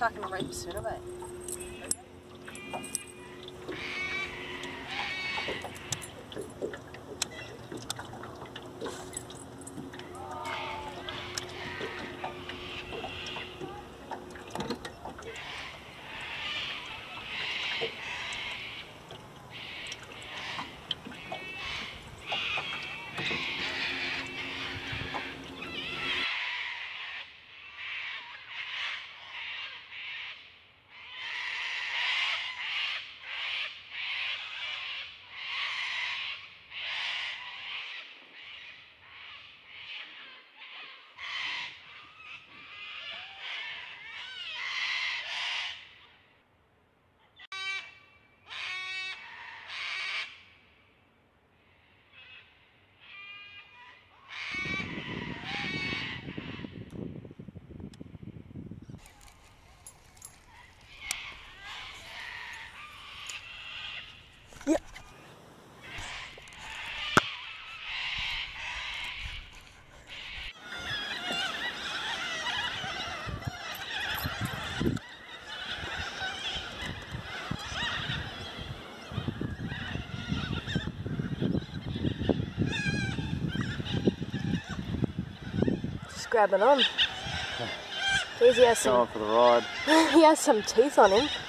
chucking them right in soon, haven't I? Grabbing on. He has some, for the ride. He has some teeth on him.